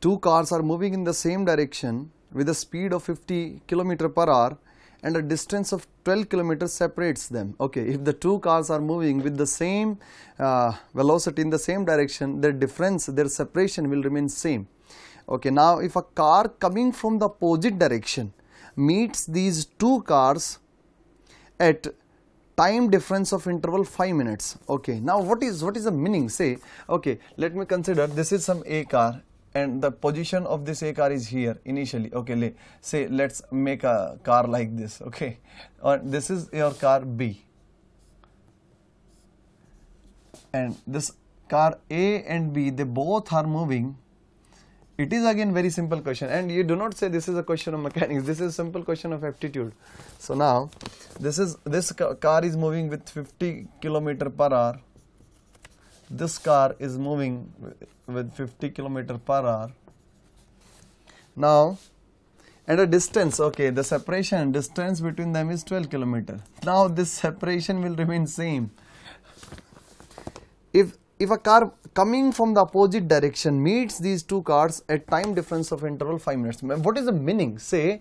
two cars are moving in the same direction with a speed of 50 km/h and a distance of 12 km separates them. Okay, if the two cars are moving with the same velocity in the same direction, their difference, their separation will remain same. Okay, now if a car coming from the opposite direction meets these two cars at time difference of interval 5 minutes. Okay, now what is the meaning? Say, okay, let me consider this is some A car and the position of this A car is here initially. Okay, say let's make a car like this. Okay, or this is your car B and this car A and B, they both are moving. It is again very simple question, and you do not say this is a question of mechanics, this is a simple question of aptitude. So now this car is moving with 50 km/h, this car is moving with 50 km/h. Now at a distance, okay, the separation distance between them is 12 km. Now this separation will remain same. If a car coming from the opposite direction meets these two cars at time difference of interval 5 minutes. What is the meaning? Say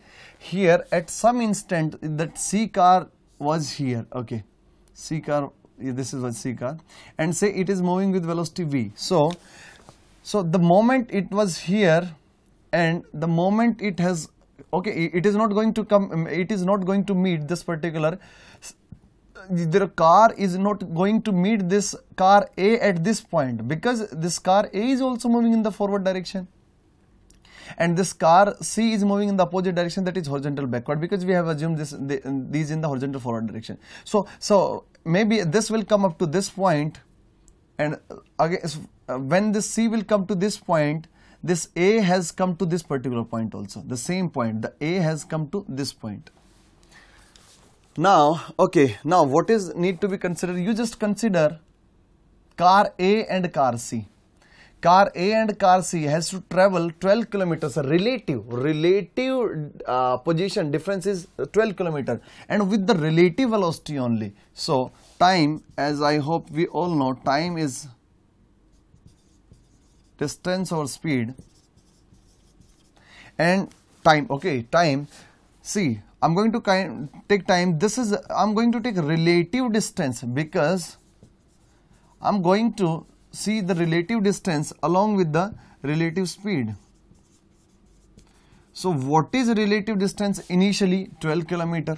here at some instant that C car was here, okay, C car, this is what C car, and say it is moving with velocity V. So the moment it was here and the moment it has, okay, it is not going to come, it is not going to meet this particular, their car is not going to meet this car A at this point, because this car A is also moving in the forward direction and this car C is moving in the opposite direction, that is horizontal backward, because we have assumed these in the horizontal forward direction. So maybe this will come up to this point, and again when this C will come to this point, this A has come to this particular point also, the same point, the A has come to this point. Now, okay, now what is need to be considered? You just consider car A and car C. Car A and car C has to travel 12 kilometers, relative position difference is 12 kilometers and with the relative velocity only. So time, as I hope we all know, time is distance or speed, and time, okay, time, see, I'm going to take time, this is, I'm going to take relative distance because I'm going to see the relative distance along with the relative speed. So what is relative distance? Initially 12 km,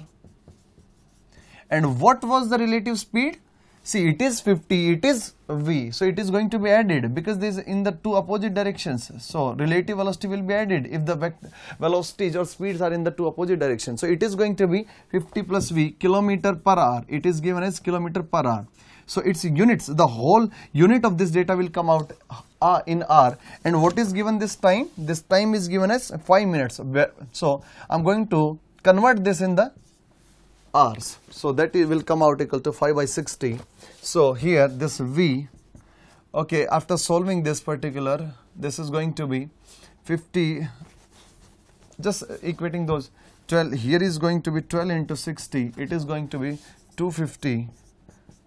and what was the relative speed? See, it is 50, it is V, so it is going to be added because this is in the two opposite directions. So relative velocity will be added if the velocities or speeds are in the two opposite directions. So it is going to be 50 + V, km/h. It is given as km/h. So its units, the whole unit of this data will come out in R. And what is given this time? This time is given as 5 minutes. So I'm going to convert this in the R's. So that it will come out equal to 5/60. So here this V, okay, after solving this particular, this is going to be 50, just equating those 12, here is going to be 12 × 60, it is going to be 250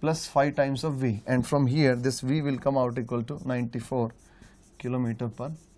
plus 5 times of V, and from here this V will come out equal to 94 km/h.